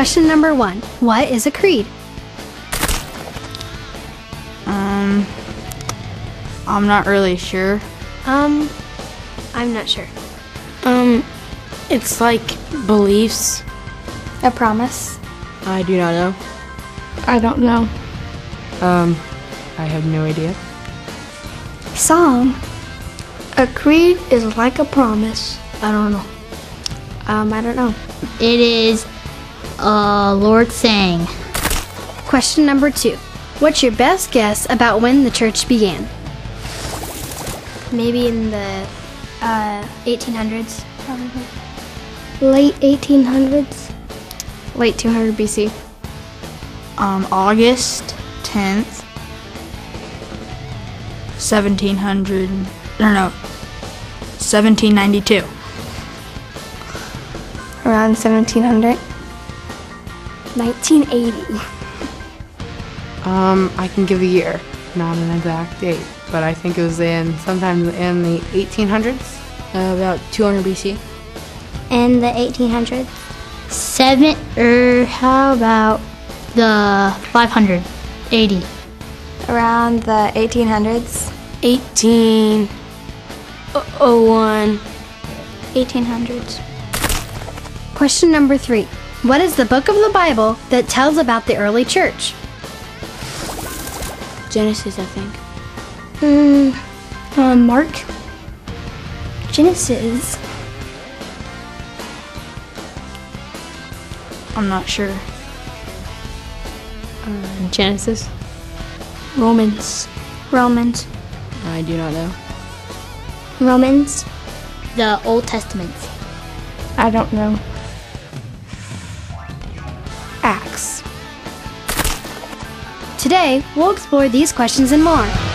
Question number 1. What is a creed? I'm not really sure. I'm not sure. It's like beliefs. A promise. I do not know. I don't know. I have no idea. Psalm. A creed is like a promise. I don't know. I don't know. It is a Lord's saying. Question number 2. What's your best guess about when the church began? Maybe in the 1800s, probably. Late 1800s? Late 200 BC. August 10th, 1792. Around 1700? 1980. I can give a year, not an exact date, but I think it was sometime in the 1800s, about 200 BC. In the 1800s? How about the 580? Around the 1800s? 1801. 1800s. Question number 3. What is the book of the Bible that tells about the early church? Genesis, I think. Mark? Genesis? I'm not sure. Genesis? Romans. Romans. I do not know. Romans? The Old Testament. I don't know. Acts. Today, we'll explore these questions and more.